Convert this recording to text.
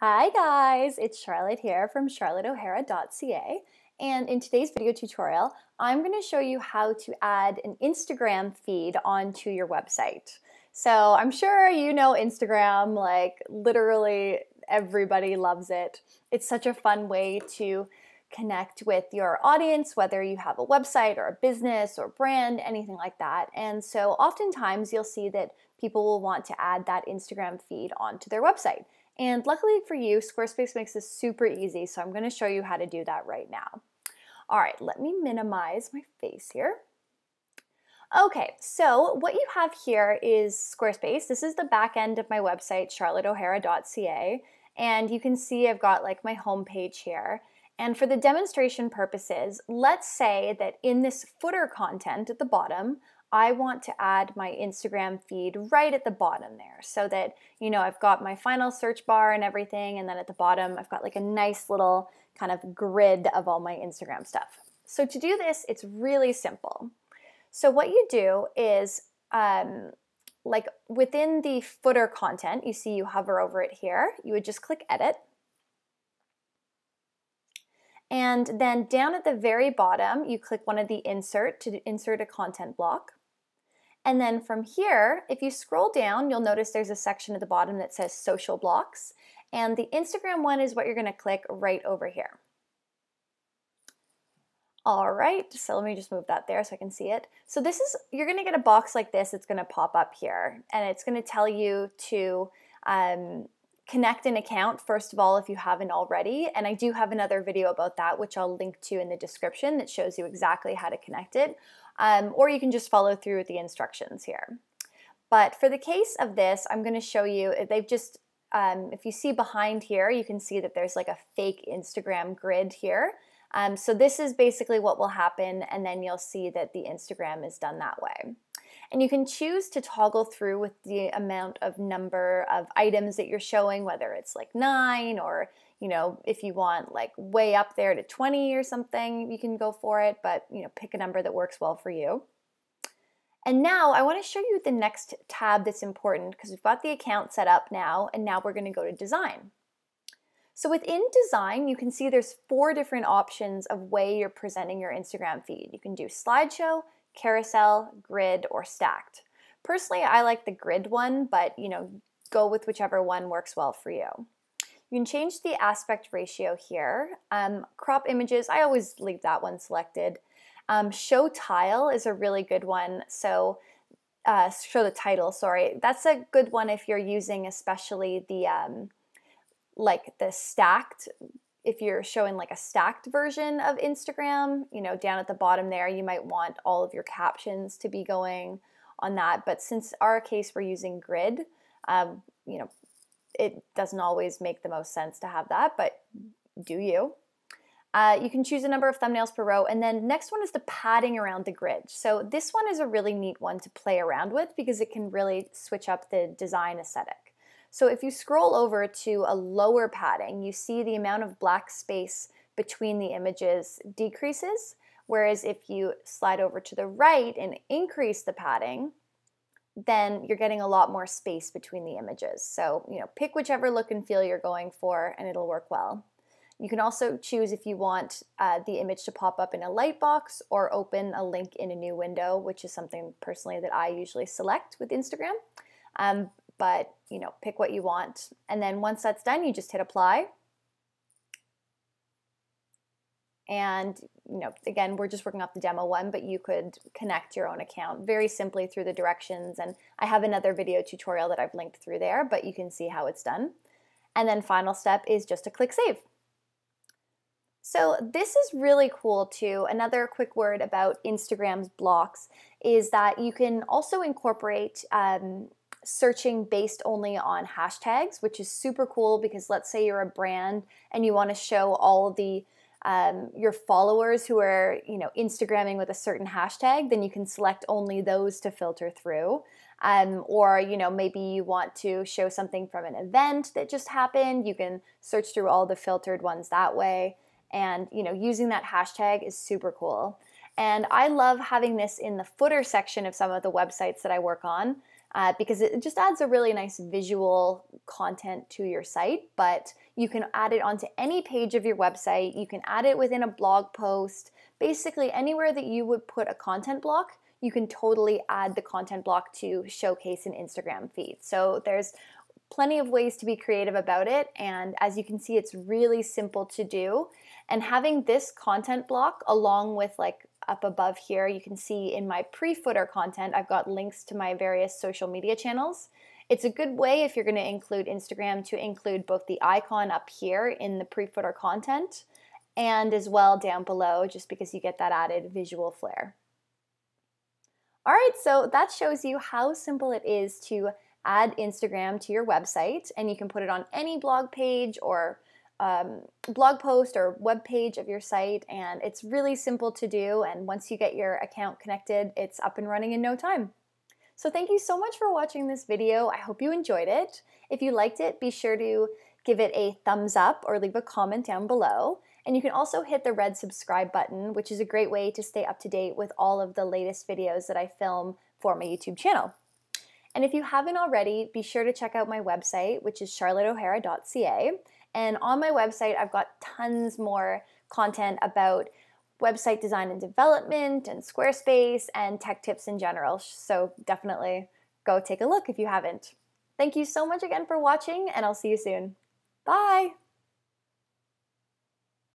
Hi guys, it's Charlotte here from charlotteohara.ca, and in today's video tutorial I'm going to show you how to add an Instagram feed onto your website. So I'm sure you know Instagram, like literally everybody loves it. It's such a fun way to connect with your audience, whether you have a website or a business or brand, anything like that. And so oftentimes you'll see that people will want to add that Instagram feed onto their website. And luckily for you, Squarespace makes this super easy, so I'm going to show you how to do that right now. All right, let me minimize my face here. Okay, so what you have here is Squarespace. This is the back end of my website, charlotteohara.ca, and you can see I've got like my home page here. And for the demonstration purposes, let's say that in this footer content at the bottom, I want to add my Instagram feed right at the bottom there so that, you know, I've got my final search bar and everything, and then at the bottom I've got like a nice little kind of grid of all my Instagram stuff. So to do this, it's really simple. So what you do is like within the footer content, you see you hover over it here, you would just click edit. And then down at the very bottom, you click one of the insert to insert a content block. And then from here, if you scroll down, you'll notice there's a section at the bottom that says social blocks. And the Instagram one is what you're going to click right over here. All right, so let me just move that there so I can see it. So this is, you're going to get a box like this. It's going to pop up here and it's going to tell you to connect an account, first of all, if you haven't already, and I do have another video about that, which I'll link to in the description, that shows you exactly how to connect it, or you can just follow through with the instructions here. But for the case of this, I'm going to show you, they've just, if you see behind here, you can see that there's like a fake Instagram grid here. So this is basically what will happen, and then you'll see that the Instagram is done that way. And you can choose to toggle through with the amount of number of items that you're showing, whether it's like 9 or, you know, if you want like way up there to 20 or something, you can go for it, but, you know, pick a number that works well for you. And now I want to show you the next tab that's important, because we've got the account set up now, and now we're going to go to design. So within design, you can see there's 4 different options of way you're presenting your Instagram feed. You can do slideshow, carousel, grid, or stacked. Personally, I like the grid one, but you know, go with whichever one works well for you. You can change the aspect ratio here. Crop images, I always leave that one selected. Show tile is a really good one. So show the title, sorry. That's a good one if you're using especially the like the stacked. If you're showing like a stacked version of Instagram, you know, down at the bottom there, you might want all of your captions to be going on that. But since our case, we're using grid, you know, it doesn't always make the most sense to have that, but do you? You can choose a number of thumbnails per row. And then next one is the padding around the grid. So this one is a really neat one to play around with because it can really switch up the design aesthetic. So if you scroll over to a lower padding, you see the amount of black space between the images decreases, whereas if you slide over to the right and increase the padding, then you're getting a lot more space between the images. So, you know, pick whichever look and feel you're going for and it'll work well. You can also choose if you want the image to pop up in a light box or open a link in a new window, which is something personally that I usually select with Instagram. But you know, pick what you want. And then once that's done, you just hit apply. And you know, again, we're just working off the demo one, but you could connect your own account very simply through the directions. And I have another video tutorial that I've linked through there, but you can see how it's done. And then final step is just to click save. So this is really cool too. Another quick word about Instagram's blocks is that you can also incorporate searching based only on hashtags, which is super cool because let's say you're a brand and you want to show all the your followers who are, you know, Instagramming with a certain hashtag, then you can select only those to filter through. Or, you know, maybe you want to show something from an event that just happened, you can search through all the filtered ones that way. And, you know, using that hashtag is super cool. And I love having this in the footer section of some of the websites that I work on. because it just adds a really nice visual content to your site. But you can add it onto any page of your website. You can add it within a blog post. Basically, anywhere that you would put a content block, you can totally add the content block to showcase an Instagram feed. So there's plenty of ways to be creative about it, and as you can see, it's really simple to do. And having this content block along with, like, up above here, you can see in my pre-footer content, I've got links to my various social media channels. It's a good way, if you're going to include Instagram, to include both the icon up here in the pre-footer content and as well down below, just because you get that added visual flair. All right, so that shows you how simple it is to add Instagram to your website, and you can put it on any blog page or blog post or web page of your site, and it's really simple to do, and once you get your account connected, it's up and running in no time. So thank you so much for watching this video. I hope you enjoyed it. If you liked it, be sure to give it a thumbs up or leave a comment down below. And you can also hit the red subscribe button, which is a great way to stay up to date with all of the latest videos that I film for my YouTube channel. And if you haven't already, be sure to check out my website, which is charlotteohara.ca. And on my website, I've got tons more content about website design and development and Squarespace and tech tips in general. So definitely go take a look if you haven't. Thank you so much again for watching, and I'll see you soon. Bye.